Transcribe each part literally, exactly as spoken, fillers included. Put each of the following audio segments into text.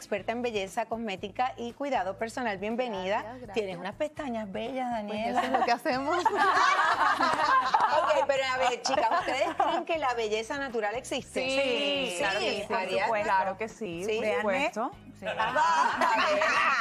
experta en belleza cosmética y cuidado personal. Bienvenida. Gracias, gracias. Tienes unas pestañas bellas, Daniela. Pues eso es lo que hacemos. Ok, pero a ver, chicas, ¿ustedes creen que la belleza natural existe? Sí, sí, claro, sí. Que sí, María, claro que sí. Sí, por supuesto. Sí. Ah,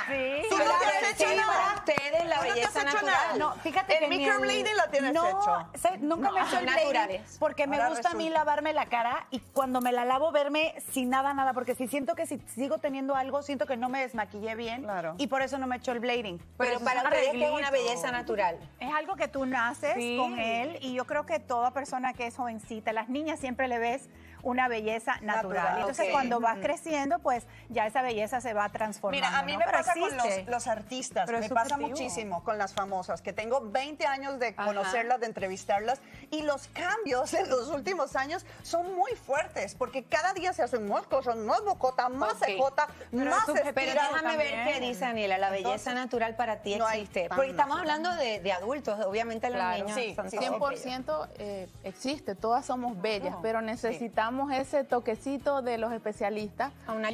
sí. ¿Tú no te has hecho nada? Ustedes la belleza natural. No, fíjate que el microblading lo tienes hecho. Nunca me he hecho el blading porque me gusta a mí lavarme la cara y cuando me la lavo verme sin nada, nada, porque si siento que si sigo teniendo algo, siento que no me desmaquillé bien y por eso no me he hecho el blading. Pero para ustedes, ¿qué es una belleza natural? Es algo que tú naces con él y yo creo que toda persona que es jovencita, las niñas siempre le ves una belleza natural. natural. Entonces, okay. cuando vas creciendo, pues ya esa belleza se va transformando. Mira, a mí ¿no? me Pero pasa existe. con los, los artistas, Pero me pasa subjetivo. muchísimo con las famosas, que tengo veinte años de conocerlas, Ajá. de entrevistarlas, y los cambios en los últimos años son muy fuertes, porque cada día se hacen más cosas, más bocota, más okay. cejota, Pero más estirada. Pero déjame también. ver qué dice, Daniela, la Entonces, belleza natural para ti existe. No porque estamos natural. hablando de, de adultos, obviamente los claro. niños sí, son cien por ciento eh, existe, todas somos bellas, no, pero necesitamos sí. ese toquecito de los especialistas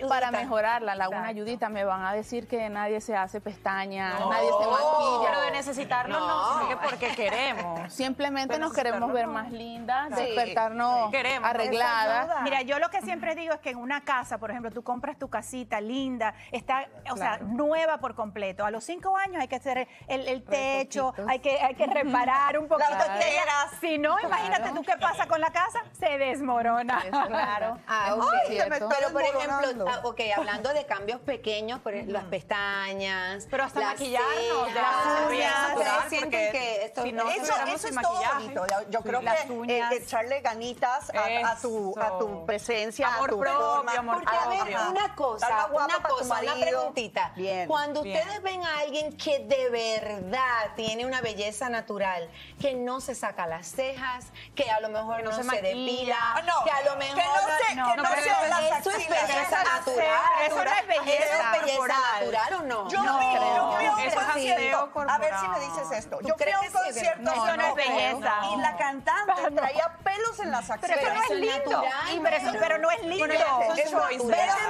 para mejorarla, la, una ayudita. Me van a decir que nadie se hace pestañas, no. nadie se maquilla. Pero de necesitarlo no, no. porque queremos. Simplemente nos queremos ver no. más lindas, sí. despertarnos sí. arregladas. Mira, yo lo que siempre digo es que en una casa, por ejemplo, tú compras tu casita linda, está, o claro. sea, nueva por completo. A los cinco años hay que hacer el, el techo, hay que, hay que reparar un poquito. Claro. Si no, claro. imagínate tú qué pasa con la casa, se desmorona. Claro. Ah, okay. Ay, pero, por ejemplo, okay, hablando de cambios pequeños, por ejemplo, las pestañas, pero hasta maquillarnos, las uñas, sienten que esto, si no, eso, eso es todo bonito. Yo creo sí, que uñas, eh, echarle ganitas a, a, tu, a tu presencia, amor a tu propio, forma. Amor Porque, propio. a ver, una cosa, una cosa, una preguntita. Bien, Cuando bien. ustedes ven a alguien que de verdad tiene una belleza natural, que no se saca las cejas, que a lo mejor no, no se, se depila, no. que a lo mejor, que no se, no, que no, no se las Eso es belleza natural. Eso no es belleza, ¿Es belleza natural o no? Yo no, creo que es concierto. A ver si me dices esto. Yo creo que un concierto. No, eso no, no es belleza. No. Y la cantante no. traía pelos en las axilas. Pero, pero eso no es lindo. Natural, pero, eso, pero no es lindo. Pero es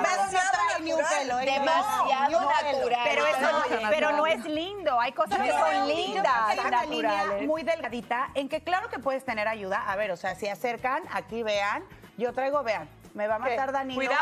demasiado natural. Pero no es lindo. Hay cosas que son lindas. Hay una línea muy delgadita en que claro que puedes tener ayuda. A ver, o sea, si acercan, aquí vean. Yo traigo, vean, me va a matar Danilo. ¡Cuidado!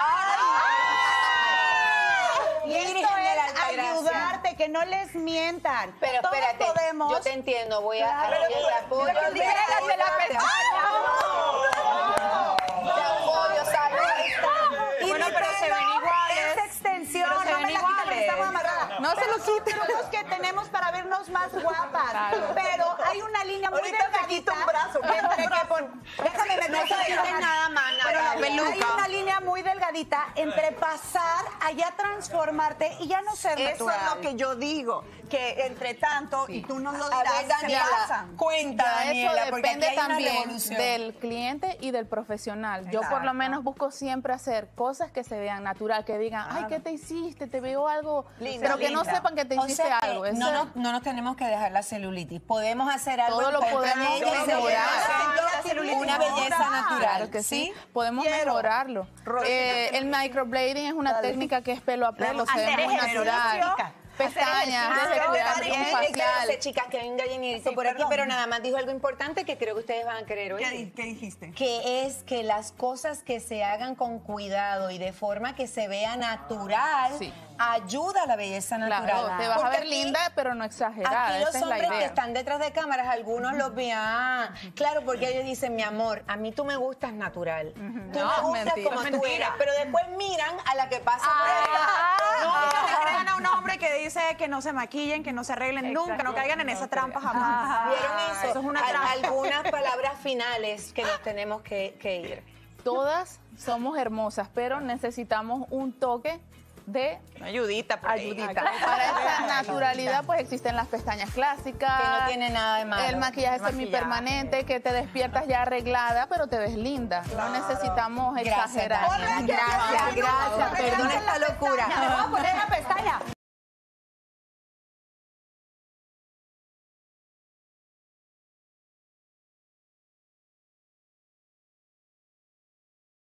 ¡Ay! Y esto es ayudarte, que no les mientan. Pero Todos espérate, podemos... yo te entiendo, voy a... Claro, a pero, el apoyo, pero, pero, pero, la pestaña. ¡No! ¡No! ¡Te apoyo, salud! Bueno, pero se ven iguales. Esa extensión, pero se ven no iguales. Me la quita, amarrada. No pero, se lo quiten. Los que tenemos para vernos más guapas. Claro. Pero hay una línea muy delgadita. Ahorita te quito un brazo. Entre que pon... Déjame meter. No se quiten nada más. Hay una línea muy delgadita entre pasar allá transformarte y ya no ser Eso natural. es lo que yo digo, que entre tanto, sí. y tú nos lo dirás, Daniela, pasa? cuenta, Daniela, Eso depende también del cliente y del profesional. Yo Exacto. por lo menos busco siempre hacer cosas que se vean natural, que digan, ay, ¿qué te hiciste? Te veo algo, linda, pero que linda. no sepan que te hiciste o sea, algo. No, no, no nos tenemos que dejar la celulitis, podemos hacer algo. Todo lo podemos mejorar. Una belleza natural, que sí, podemos mejorarlo. Eh, el microblading es una Dale. técnica que es pelo a pelo, se ve muy natural. Pestañas, faciales. Chicas, que hay un gallinito sí, por perdón. aquí, pero nada más dijo algo importante que creo que ustedes van a querer oír. ¿Qué, ¿Qué dijiste? Que es que las cosas que se hagan con cuidado y de forma que se vea natural sí. ayuda a la belleza natural. Claro, te vas Porque a ver aquí, linda, pero no exagerada. Aquí los Esta hombres que están detrás de cámaras, algunos los vean. Ah, claro, porque ellos dicen, mi amor, a mí tú me gustas natural. Uh-huh. Tú no, me gustas mentira, como mentira. tú eres. Pero después miran a la que pasa por esta. No, no se crean a un hombre que dice que no se maquillen, que no se arreglen Exacto. nunca, no caigan en no, esa trampa jamás. Ajá. ¿Vieron eso? Eso es una trampa. Algunas palabras finales que nos tenemos que, que ir. Todas somos hermosas, pero necesitamos un toque de ayudita, por ayudita. Ahí. Para esa naturalidad pues existen las pestañas clásicas, que no tiene nada de malo, el maquillaje, maquillaje semipermanente, que te despiertas ya arreglada pero te ves linda. Claro. No necesitamos gracias, exagerar. Gracias, gracias, gracias. Perdón esta locura. Pestaña. No, voy a poner la pestaña.